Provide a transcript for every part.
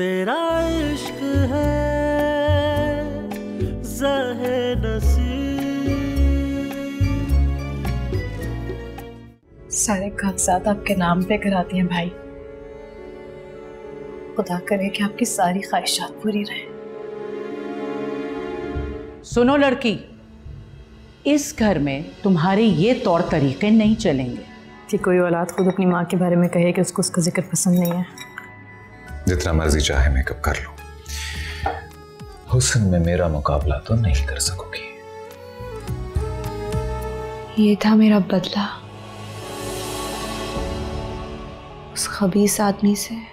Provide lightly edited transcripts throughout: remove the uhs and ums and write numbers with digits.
तेरा इश्क है ज़ाहे नसीब। सारे कागजात आपके नाम पे कराती हैं भाई, खुदा करे कि आपकी सारी ख्वाहिशात पूरी रहे। सुनो लड़की, इस घर में तुम्हारे ये तौर तरीके नहीं चलेंगे कि कोई औलाद खुद अपनी माँ के बारे में कहे कि उसको उसका जिक्र पसंद नहीं है। जितना मर्जी चाहे मेकअप कर लो, हुस्न में मेरा मुकाबला तो नहीं कर सकोगी। ये था मेरा बदला उस खबीस आदमी से।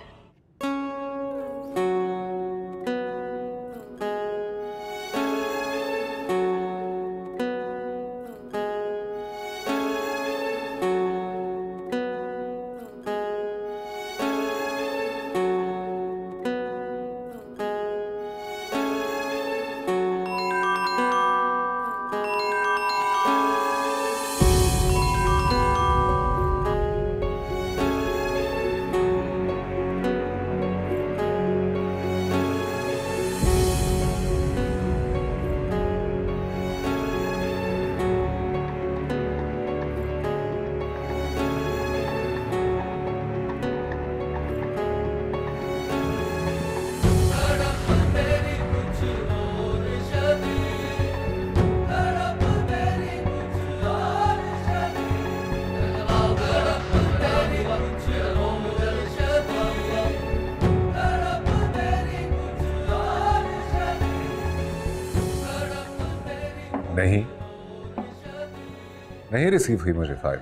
नहीं रिसीव हुई मुझे फाइल।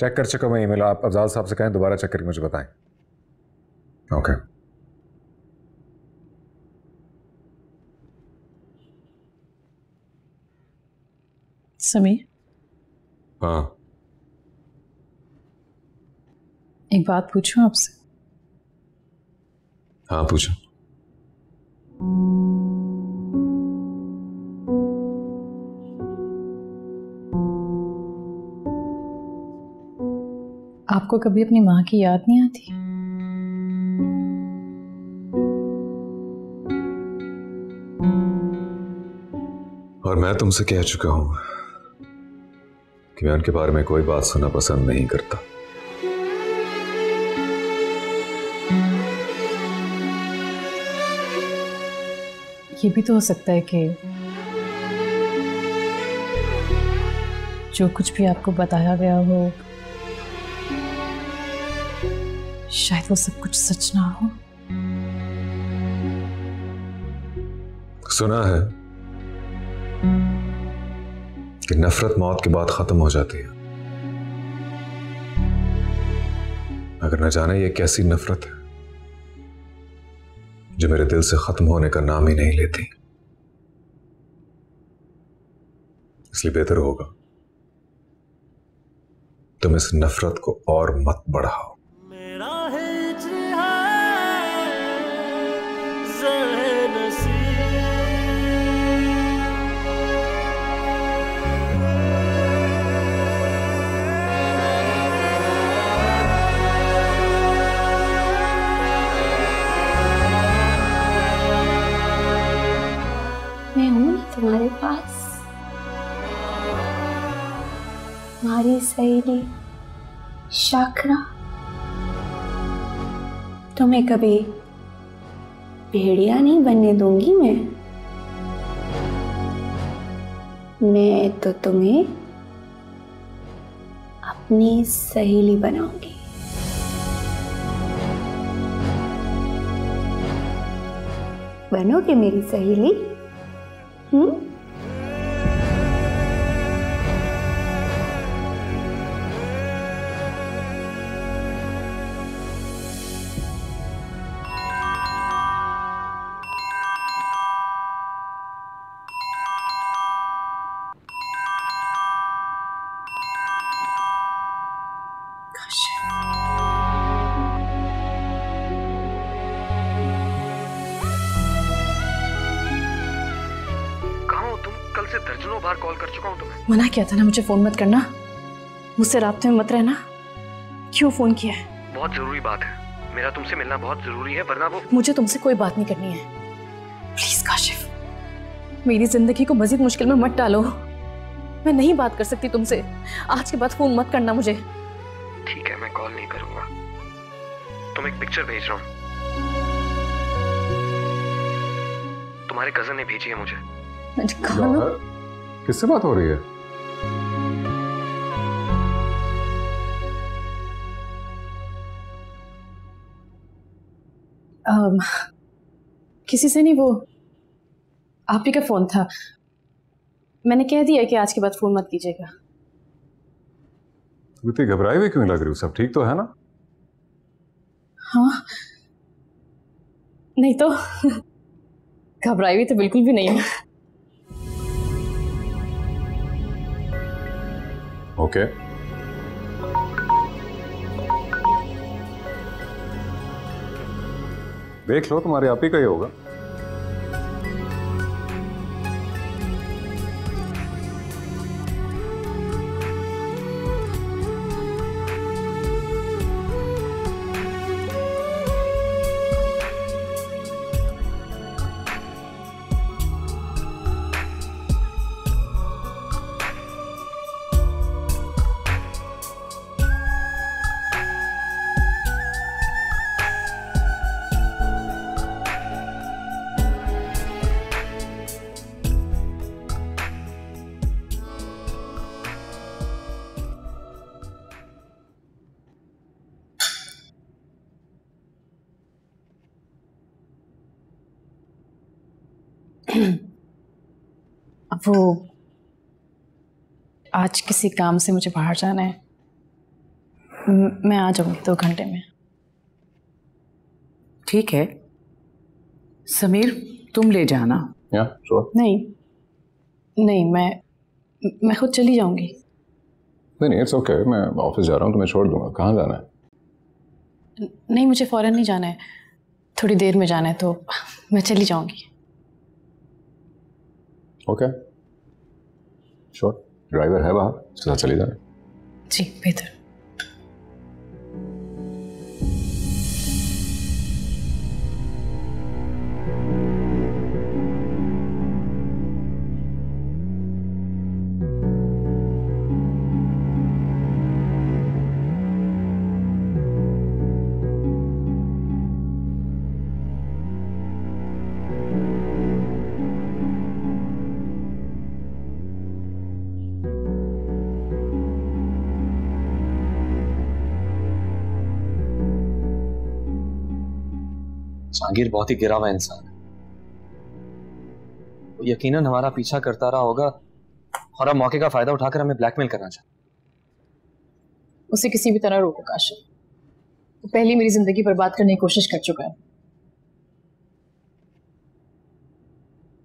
चेक कर चुका मैं ईमेल। आप अफजाल साहब से कहें दोबारा चेक करके मुझे बताएं। ओके समीर। हाँ, एक बात पूछूं आपसे? हाँ पूछो। आपको कभी अपनी माँ की याद नहीं आती? और मैं तुमसे कह चुका हूं कि मैं उनके बारे में कोई बात सुनना पसंद नहीं करता। ये भी तो हो सकता है कि जो कुछ भी आपको बताया गया हो शायद वो सब कुछ सच ना हो। सुना है कि नफरत मौत के बाद खत्म हो जाती है, अगर न जाने ये कैसी नफरत है जो मेरे दिल से खत्म होने का नाम ही नहीं लेती। इसलिए बेहतर होगा तुम इस नफरत को और मत बढ़ाओ। तुम्हारे पास तुम्हारी सहेली शाखरा। तुम्हें कभी भेड़िया नहीं बनने दूंगी मैं तो तुम्हें अपनी सहेली बनाऊंगी। बनोगे मेरी सहेली? मना किया था ना मुझे फोन मत करना, मुझसे रास्ते में मत रहना। क्यों फोन किया है? बहुत जरूरी बात है, मेरा तुमसे मिलना बहुत जरूरी है, वरना वो। मुझे तुमसे कोई बात नहीं करनी है। प्लीज काशिफ, मेरी जिंदगी को मजीद मुश्किल में मत डालो। मैं नहीं बात कर सकती तुमसे। आज के बाद फोन मत करना मुझे। ठीक है, मैं कॉल नहीं करूंगा। तुम एक पिक्चर भेज रहा हूँ, तुम्हारे कजन ने भेजी है मुझे। किससे बात हो रही है? किसी से नहीं, वो आप ही का फोन था। मैंने कह दिया कि आज के बाद फोन मत कीजिएगा। इतनी घबराई हुई क्यों लग रही हो? सब ठीक तो है ना? हाँ, नहीं तो घबराई हुई तो बिल्कुल भी नहीं है। ओके देख लो, तुम्हारे आप ही का ही होगा। वो आज किसी काम से मुझे बाहर जाना है। मैं आ जाऊंगी 2 घंटे में। ठीक है समीर, तुम ले जाना। श्योर? नहीं, मैं खुद चली जाऊंगी। नहीं, इट्स ओके। मैं ऑफिस जा रहा हूँ, तुम्हें छोड़ दूंगा। कहाँ जाना है? नहीं, मुझे फौरन नहीं जाना है, थोड़ी देर में जाना है, तो मैं चली जाऊंगी। Okay sure. ड्राइवर है बाहर, उसके साथ चले जाए। जी बेहतर। जहांगीर बहुत ही गिरा हुआ इंसान है। वो यकीनन हमारा पीछा करता रहा होगा और अब मौके का फायदा उठाकर हमें ब्लैकमेल करना चाहता। उसे किसी भी तरह रोको काशिफ, वो पहले मेरी जिंदगी बर्बाद करने की कोशिश कर चुका है।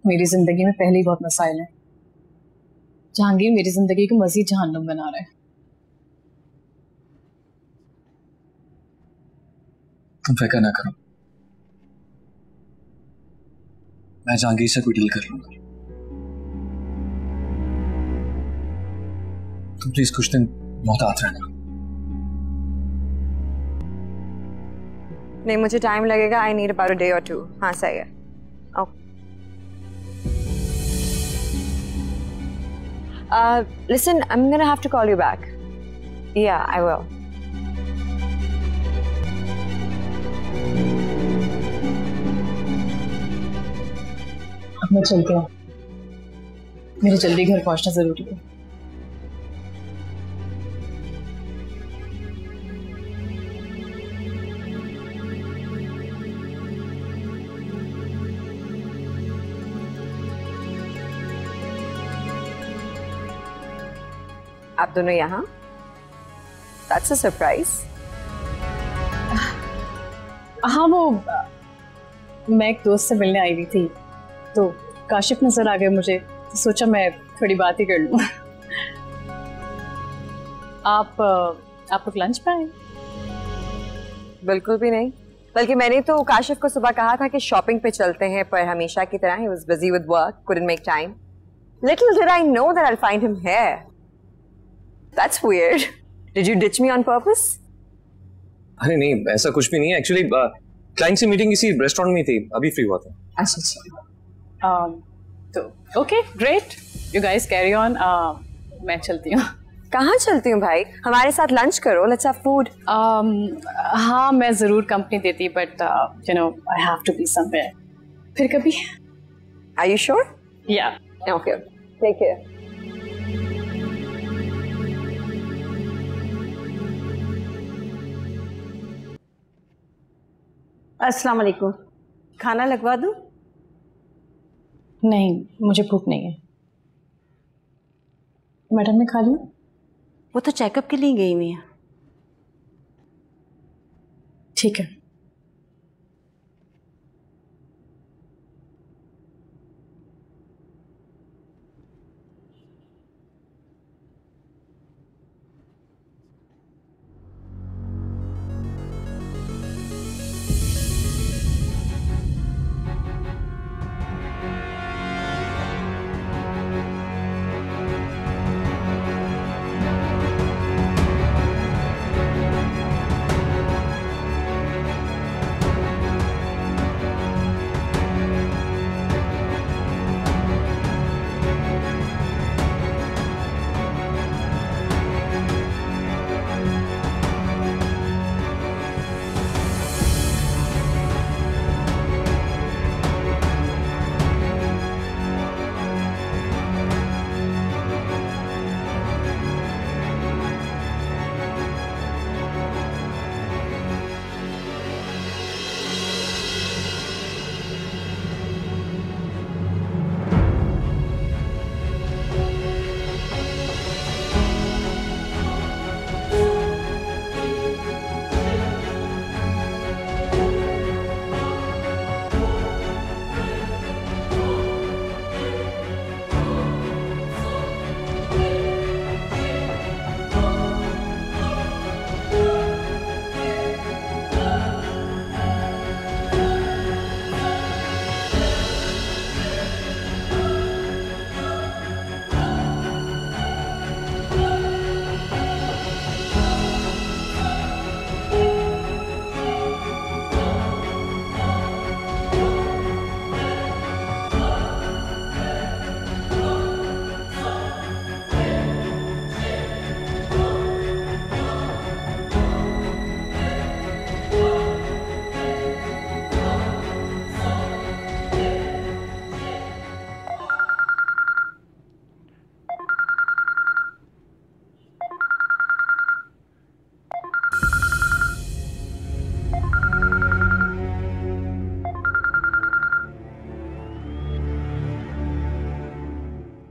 मेरी जिंदगी में पहले ही बहुत मसाइल हैं। जहांगीर मेरी जिंदगी को मजीद जहन्नुम बना रहा है। तुम फिक्र ना करो, मैं जहांगीर से कोई डील कर लूंगा। तुम प्लीज कुछ दिन मोहतात रहना। नहीं, मुझे टाइम लगेगा। I need about a day और टू। हाँ सही है। Listen, I'm gonna have to call you back. Yeah, I will. मैं चलती हूँ, मेरे जल्दी घर पहुंचना जरूरी है। आप दोनों यहाँ? That's a surprise. हाँ, वो मैं एक दोस्त से मिलने आई हुई थी, तो काशिफ नजर आ गए मुझे, तो सोचा मैं थोड़ी बात ही कर लूं। आप लोग लंच पे आए? बिल्कुल भी नहीं, बल्कि मैंने तो काशिफ को सुबह कहा था कि शॉपिंग पे चलते हैं, पर हमेशा की तरह ही was busy with work, couldn't make time. Little did I know that I'll find him here. That's weird. Did you ditch me on purpose? अरे नहीं ऐसा कुछ भी नहीं है। एक्चुअली क्लाइंट से मीटिंग किसी रेस्टोरेंट में थी, अभी फ्री हुआ था। अच्छा अच्छा, तो okay great, you guys carry on, मैं चलती हूँ। कहाँ चलती हूँ भाई, हमारे साथ लंच करो, लेट्स हैव फूड। हाँ मैं जरूर कंपनी देती, but you know I have to be somewhere, फिर कभी। Are you sure? या ओके, टेक केयर। अस्सलाम वालेकुम, खाना लगवा दूं? नहीं मुझे भूख नहीं है। मैडम ने खा लिया? वो तो चेकअप के लिए गई मियाँ। ठीक है।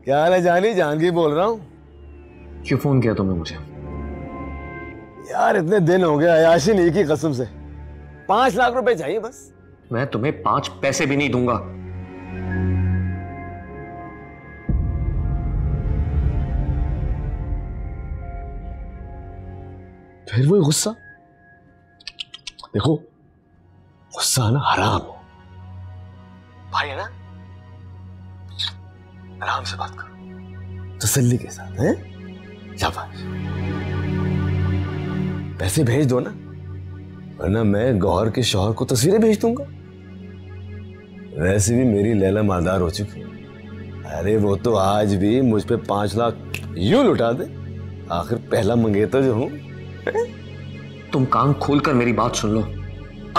क्या हाल है जानी? जहांगीर बोल रहा हूँ। क्यों फोन किया तुमने मुझे? यार इतने दिन हो गया, अयाशी नहीं की कसम से। 5 लाख रुपए चाहिए बस। मैं तुम्हें 5 पैसे भी नहीं दूंगा। फिर वही गुस्सा, देखो गुस्सा आना हराम हो भाई, है ना? आराम से बात करो तसल्ली के साथ, हैं? शाबाश। पैसे भेज दो ना, वरना मैं गौहर के शौहर को तस्वीरें भेज दूंगा। वैसे भी मेरी लैला मालदार हो चुकी है। अरे वो तो आज भी मुझ पे 5 लाख यूं लुटा दे, आखिर पहला मंगेतर जो हूं। तुम कान खोलकर मेरी बात सुन लो,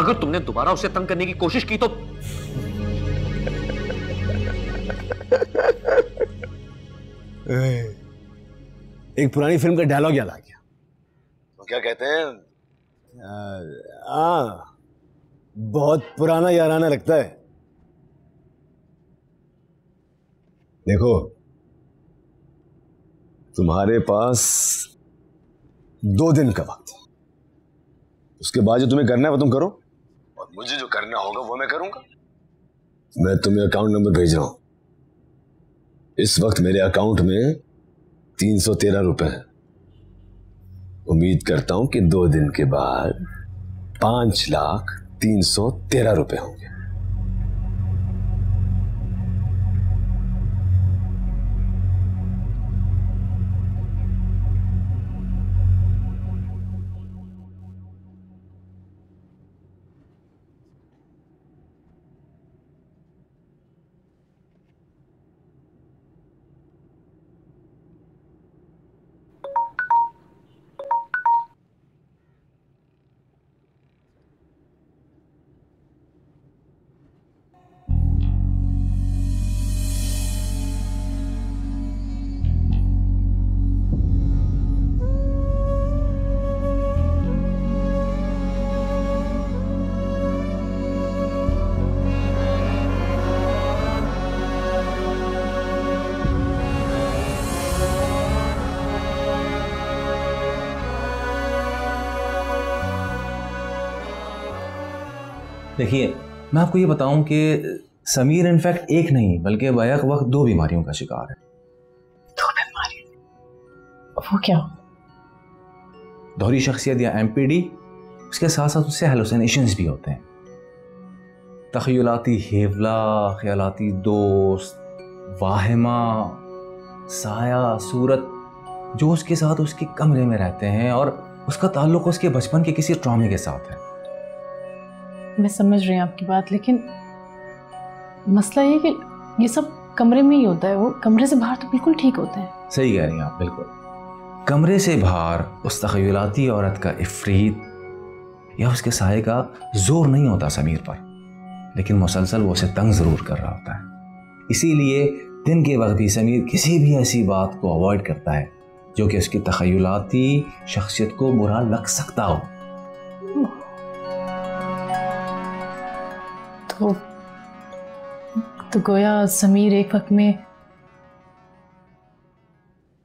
अगर तुमने दोबारा उसे तंग करने की कोशिश की तो एक पुरानी फिल्म का डायलॉग याद आ गया। तो क्या कहते हैं? बहुत पुराना याराना लगता है। देखो तुम्हारे पास 2 दिन का वक्त है, उसके बाद जो तुम्हें करना है वो तुम करो, और मुझे जो करना होगा वो मैं करूंगा। मैं तुम्हें अकाउंट नंबर भेज रहा हूं। इस वक्त मेरे अकाउंट में 313 रुपए है। उम्मीद करता हूं कि 2 दिन के बाद 5,313 रुपए होंगे। देखिए मैं आपको ये बताऊं कि समीर इनफैक्ट एक नहीं बल्कि बैक वक्त दो बीमारियों का शिकार है। दो बीमारियां? वो क्या? दोहरी शख्सियत या एमपीडी, उसके साथ साथ उससे हेलोसिनेशंस भी होते हैं। तखयलाती हेवला, ख्यालाती दोस्त, वाहिमा, साया, सूरत जो उसके साथ उसके कमरे में रहते हैं और उसका ताल्लुक उसके बचपन के किसी ट्रॉमे के साथ है। मैं समझ रही हूँ आपकी बात, लेकिन मसला ये कि ये सब कमरे में ही होता है, वो कमरे से बाहर तो बिल्कुल ठीक होते हैं। सही कह रही हैं आप, बिल्कुल। कमरे से बाहर उस तखयलाती औरत का इफ्रीत या उसके साये का जोर नहीं होता समीर पर, लेकिन मुसलसल वो उसे तंग ज़रूर कर रहा होता है। इसीलिए दिन के वक्त भी समीर किसी भी ऐसी बात को अवॉइड करता है जो कि उसकी तखयलाती शख्सियत को बुरा लग सकता हो। तो गोया समीर एक वक्त में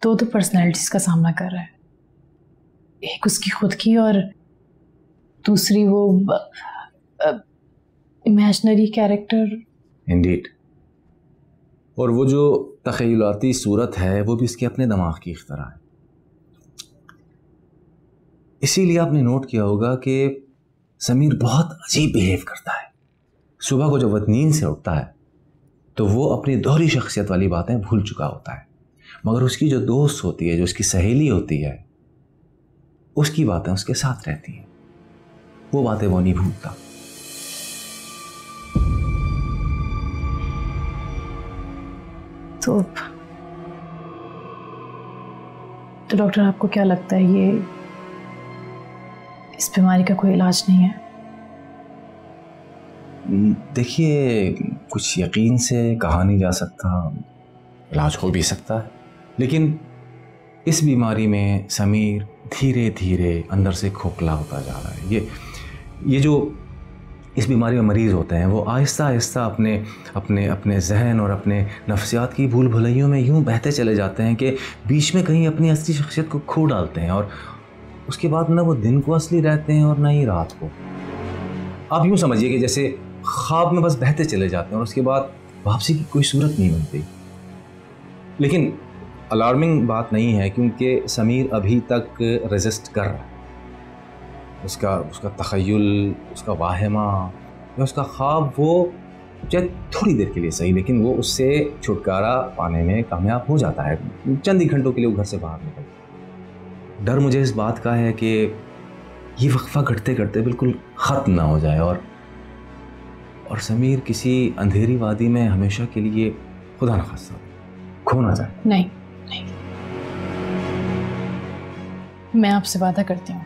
दो पर्सनैलिटीज़ का सामना कर रहा है, एक उसकी खुद की और दूसरी वो इमेजिनरी कैरेक्टर। इंडीड। और वो जो तख़य्युलाती सूरत है वो भी इसके अपने दिमाग की इख्तरा है। इसीलिए आपने नोट किया होगा कि समीर बहुत अजीब बिहेव करता है। सुबह को जब वह नींद से उठता है तो वो अपनी दोहरी शख्सियत वाली बातें भूल चुका होता है, मगर उसकी जो दोस्त होती है, जो उसकी सहेली होती है, उसकी बातें उसके साथ रहती हैं। वो बातें वो नहीं भूलता। तो डॉक्टर आपको क्या लगता है, ये इस बीमारी का कोई इलाज नहीं है? देखिए कुछ यकीन से कहा नहीं जा सकता, इलाज हो भी सकता है, लेकिन इस बीमारी में समीर धीरे धीरे अंदर से खोखला होता जा रहा है। ये जो इस बीमारी में मरीज़ होते हैं वो आहिस्ता आहिस्ता अपने अपने अपने जहन और अपने नफ्सियात की भूल भुलैयों में यूँ बहते चले जाते हैं कि बीच में कहीं अपनी असली शख्सियत को खो डालते हैं, और उसके बाद ना वो दिन को असली रहते हैं और ना ही रात को। आप यूँ समझिए कि जैसे ख्वाब में बस बहते चले जाते हैं और उसके बाद वापसी की कोई सूरत नहीं बनती। लेकिन अलार्मिंग बात नहीं है क्योंकि समीर अभी तक रेजिस्ट कर रहा है। उसका तख़य्युल, उसका वाहिमा या उसका ख्वाब वो चाहे थोड़ी देर के लिए सही, लेकिन वो उससे छुटकारा पाने में कामयाब हो जाता है। चंद ही घंटों के लिए वो घर से बाहर निकलता। डर मुझे इस बात का है कि ये वक्फा घटते घटते बिल्कुल ख़त्म ना हो जाए और समीर किसी अंधेरी वादी में हमेशा के लिए खुदा न खास्ता खो ना जाए। नहीं, मैं आपसे वादा करती हूँ,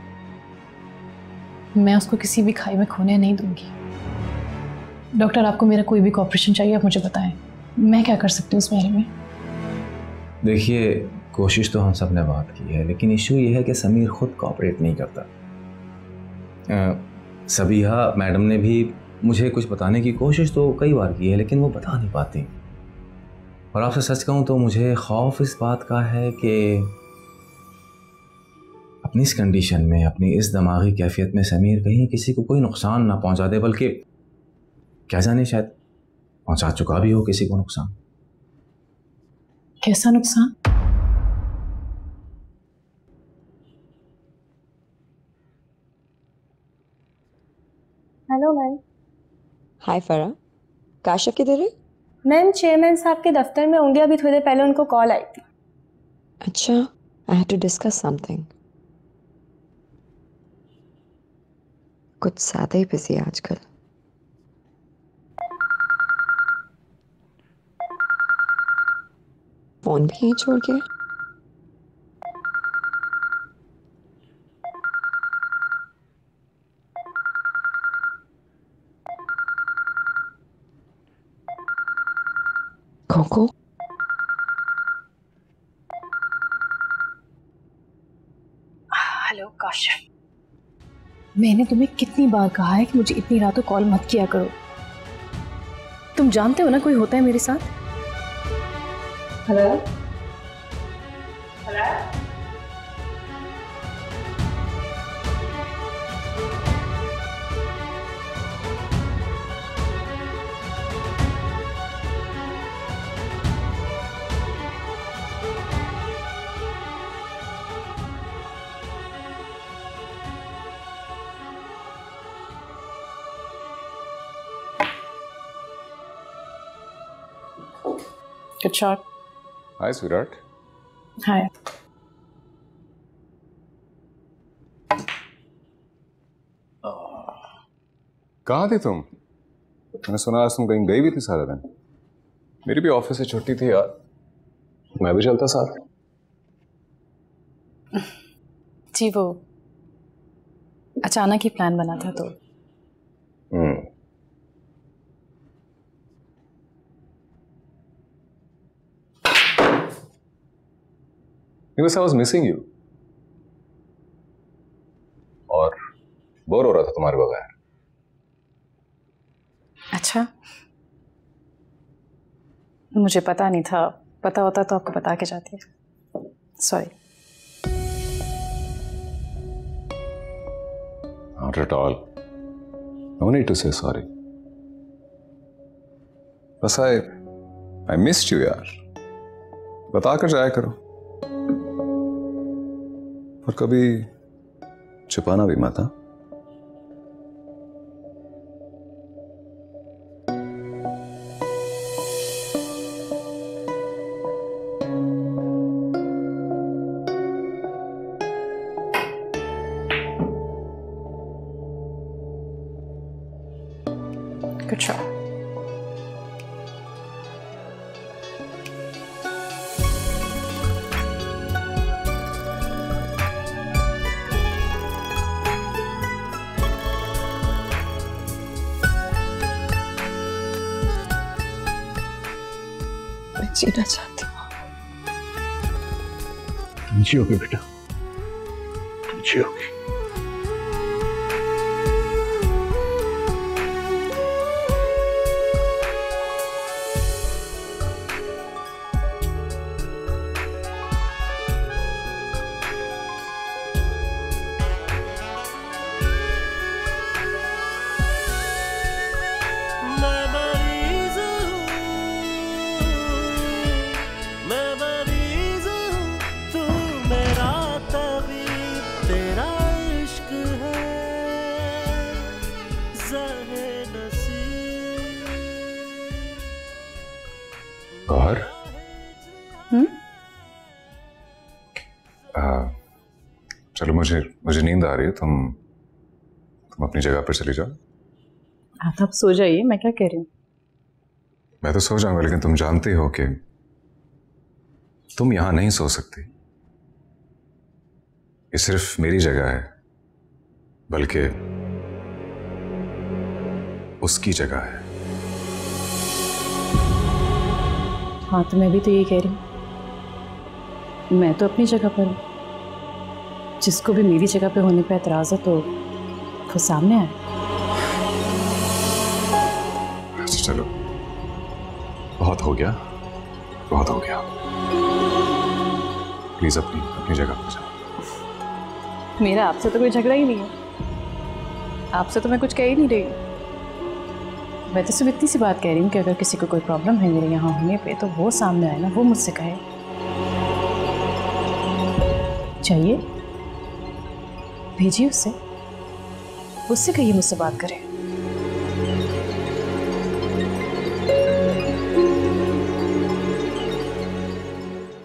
मैं उसको किसी भी खाई में खोने नहीं दूंगी। डॉक्टर आपको मेरा कोई भी कोऑपरेशन चाहिए आप मुझे बताएं, मैं क्या कर सकती हूँ इस बारे में? देखिए कोशिश तो हम सब ने बात की है, लेकिन इशू ये है कि समीर ख़ुद कोऑपरेट नहीं करता। सबीहा मैडम ने भी मुझे कुछ बताने की कोशिश तो कई बार की है, लेकिन वो बता नहीं पाती। और आपसे सच कहूँ तो मुझे खौफ इस बात का है कि अपनी इस कंडीशन में, अपनी इस दिमागी कैफियत में समीर कहीं किसी को कोई नुकसान ना पहुंचा दे, बल्कि क्या जाने शायद पहुंचा चुका भी हो किसी को नुकसान। कैसा नुकसान? Hello ma'am. Hi Farah, Kashif किधर है? मैम चेयरमैन साहब के दफ्तर में होंगे, अभी थोड़ी देर पहले उनको कॉल आई थी। अच्छा, I have to discuss something. कुछ ज़्यादा ही बिजी आजकल। फोन भी यहीं छोड़ गया। खोखो हेलो काशिफ, मैंने तुम्हें कितनी बार कहा है कि मुझे इतनी रातों कॉल मत किया करो। तुम जानते हो ना कोई होता है मेरे साथ। Hello hello, Good shot. Hi, sweetheart. Hi. कहाँ थी तुम? मैंने सुना आज तुम कहीं गई भी थी सारा दिन। मेरी भी ऑफिस से छुट्टी थी यार, मैं भी चलता साथ। जी वो अचानक ही प्लान बना था तो। Because I was missing you. और बोर हो रहा था तुम्हारे बगैर। अच्छा, मुझे पता नहीं था, पता होता तो आपको बता के जाती। Sorry. Not at all. No need to say sorry. बस I missed you यार। बता कर जाया करो और कभी छुपाना भी मत। Good job. मैं जीना चाहती हूँ। जियोगे बेटा, जियोगे। गौर, चलो मुझे नींद आ रही है, तुम अपनी जगह पर चली जाओ। आप सो जाइए, मैं क्या कह रही हूँ। मैं तो सो जाऊंगा, लेकिन तुम जानते हो कि तुम यहाँ नहीं सो सकती। ये सिर्फ मेरी जगह है, बल्कि उसकी जगह है। हाँ तो मैं भी तो यही कह रही हूँ, मैं तो अपनी जगह पर हूँ। जिसको भी मेरी जगह पे होने पे एतराज़ है तो वो सामने आए। चलो बहुत हो गया, बहुत हो गया, प्लीज़ अपनी जगह पर जाओ। मेरा आपसे तो कोई झगड़ा ही नहीं है, आपसे तो मैं कुछ कह ही नहीं रही। मैं तो सिर्फ इतनी सी बात कह रही हूँ कि अगर किसी को कोई प्रॉब्लम है मेरे यहाँ होने पे तो वो सामने आए ना, वो मुझसे कहे। चाहिए भेजिए उससे, उससे कहिए मुझसे बात करे।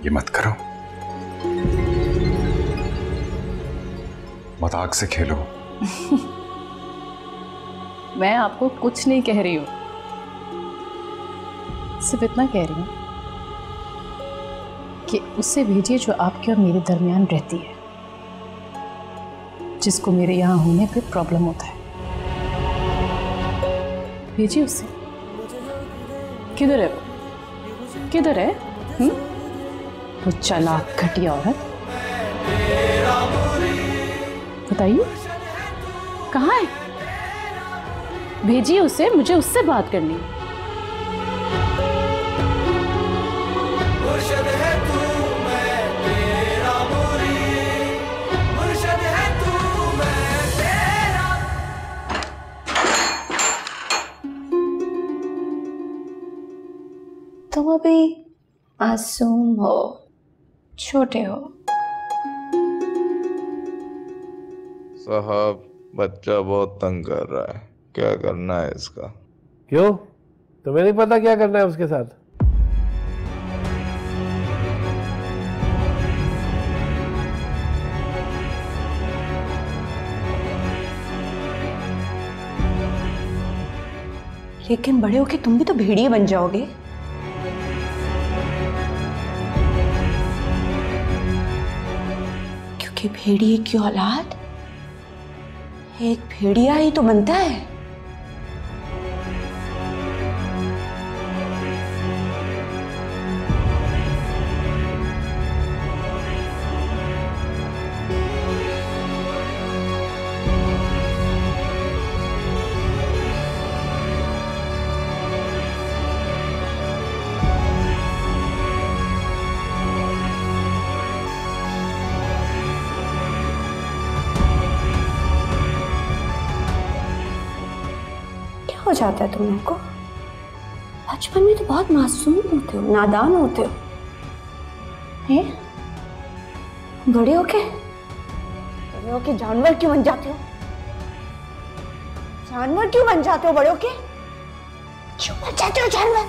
ये मत करो, मत आग से खेलो। मैं आपको कुछ नहीं कह रही हूँ, सिर्फ इतना कह रही हूँ कि उसे भेजिए जो आपके और मेरे दरमियान रहती है, जिसको मेरे यहाँ होने पे प्रॉब्लम होता है। भेजिए उसे। किधर है वो? किधर है? वो चालाक घटिया औरत, बताइए कहाँ है? भेजिए उसे, मुझे उससे बात करनी है। तुम अभी मासूम हो, छोटे हो साहब। बच्चा बहुत तंग कर रहा है, क्या करना है इसका? क्यों, तुम्हें नहीं पता क्या करना है उसके साथ? लेकिन बड़े होके तुम भी तो भेड़िए बन जाओगे। क्योंकि भेड़िए की औलाद एक भेड़िया ही तो बनता है। हो जाता है तुम लोग को, बचपन में तो बहुत मासूम होते हो, नादान होते हो, हैं? बड़े होके जानवर क्यों बन जाते हो? जानवर क्यों बन जाते हो? बड़े होके क्यों बन जाते हो जानवर?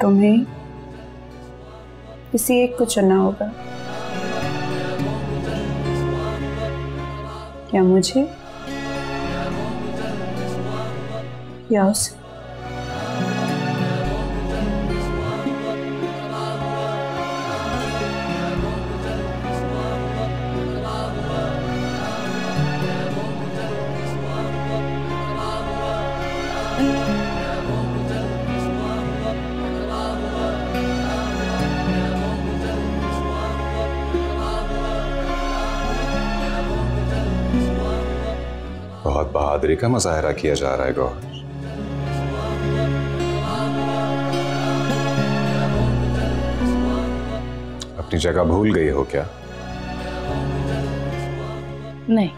तुम्हें किसी एक को चुनना होगा, या मुझे या उसे। बहुत बहादुरी का मुजाहरा किया जा रहा है गौहर। अपनी जगह भूल गई हो क्या? नहीं,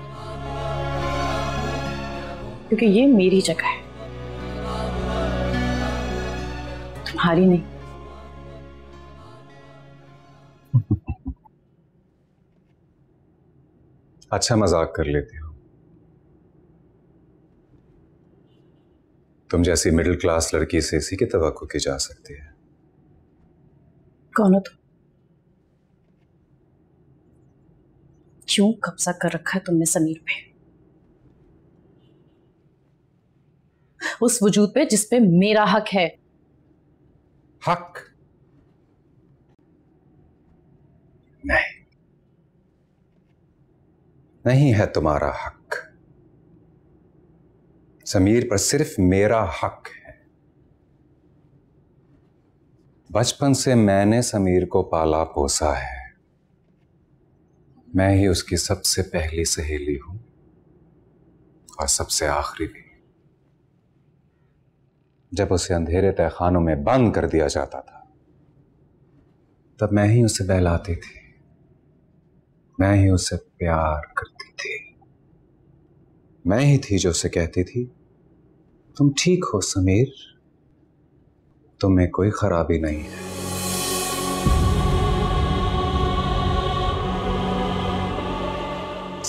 क्योंकि ये मेरी जगह है, तुम्हारी नहीं। अच्छा मजाक कर लेती हो। तुम जैसी मिडिल क्लास लड़की से इसी की तवक्को की जा सकती है। कौन हो तुम? क्यों कब्जा कर रखा है तुमने समीर पे, उस वजूद पे जिसपे मेरा हक है? हक नहीं है तुम्हारा हक। समीर पर सिर्फ मेरा हक है। बचपन से मैंने समीर को पाला पोसा है। मैं ही उसकी सबसे पहली सहेली हूं और सबसे आखिरी भी। जब उसे अंधेरे तहखानों में बंद कर दिया जाता था, तब मैं ही उसे बहलाती थी, मैं ही उसे प्यार करती थी, मैं ही थी जो उसे कहती थी, तुम ठीक हो समीर, तुम्हें कोई खराबी नहीं है।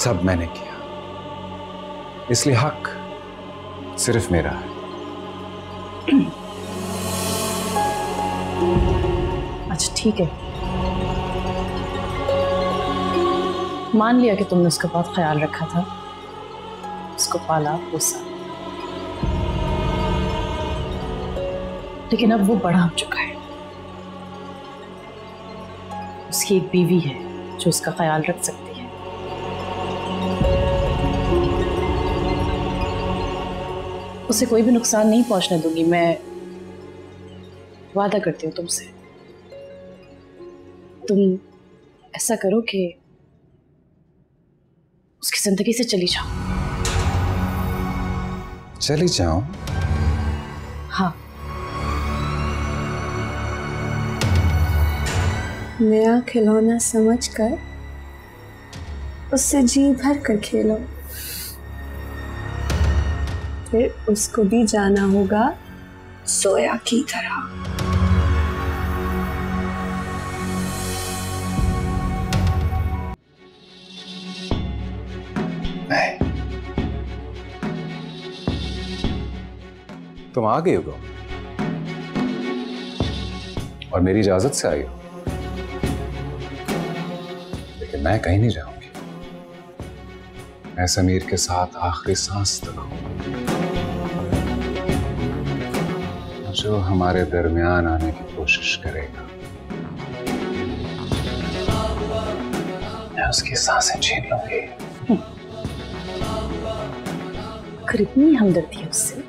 सब मैंने किया, इसलिए हक सिर्फ मेरा है। अच्छा ठीक है, मान लिया कि तुमने उसके बहुत ख्याल रखा था, उसको पाला पोसा, लेकिन अब वो बड़ा हो चुका है, उसकी एक बीवी है जो उसका ख्याल रख सकती है। उसे कोई भी नुकसान नहीं पहुंचने दूंगी, मैं वादा करती हूँ तुमसे। तुम ऐसा करो कि उसकी जिंदगी से चली जाओ। चली जाओ? हाँ। नया खिलौना समझकर उससे जी भर कर खेलो, फिर उसको भी जाना होगा सोया की तरह। तुम आ गए हो और मेरी इजाजत से आई हो, लेकिन मैं कहीं नहीं जाऊंगी। मैं समीर के साथ आखिरी सांस तक हूं। जो हमारे दरमियान आने की कोशिश करेगा, मैं उसकी सांसें छीन लूंगी। कितनी हमदर्दी है उससे,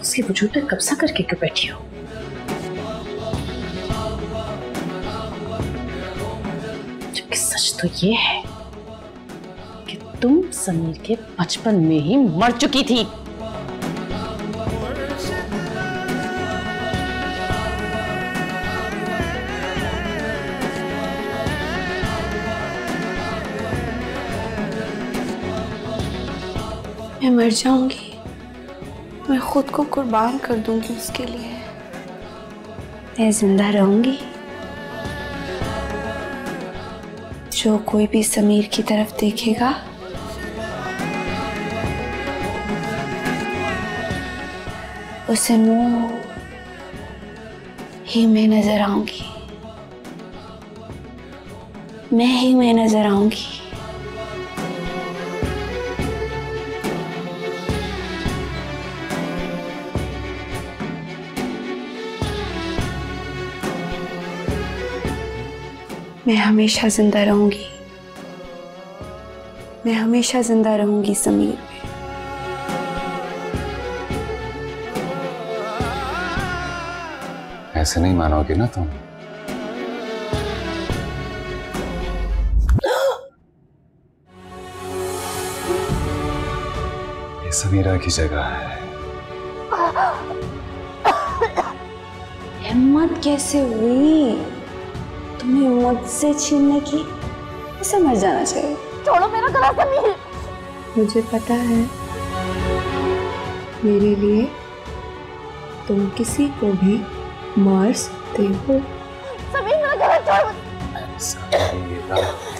उसके वजूद पर कब्जा करके क्यों बैठी हो? जबकि सच तो ये है कि तुम समीर के बचपन में ही मर चुकी थी। मैं मर जाऊंगी, मैं खुद को कुर्बान कर दूंगी उसके लिए। मैं जिंदा रहूंगी। जो कोई भी समीर की तरफ देखेगा, उसे मुंह ही मैं नजर आऊंगी, मैं ही मैं नजर आऊंगी। मैं हमेशा जिंदा रहूंगी, मैं हमेशा जिंदा रहूंगी समीर में। ऐसे नहीं मानोगे ना तुम? ये समीरा की जगह है। हिम्मत कैसे हुई तुम्हें मुझसे छीनने की? उसे मर जाना चाहिए। छोड़ो मेरा गला समीर। मुझे पता है मेरे लिए तुम किसी को भी मार सकते हो। समीर मेरा गला छोड़ो।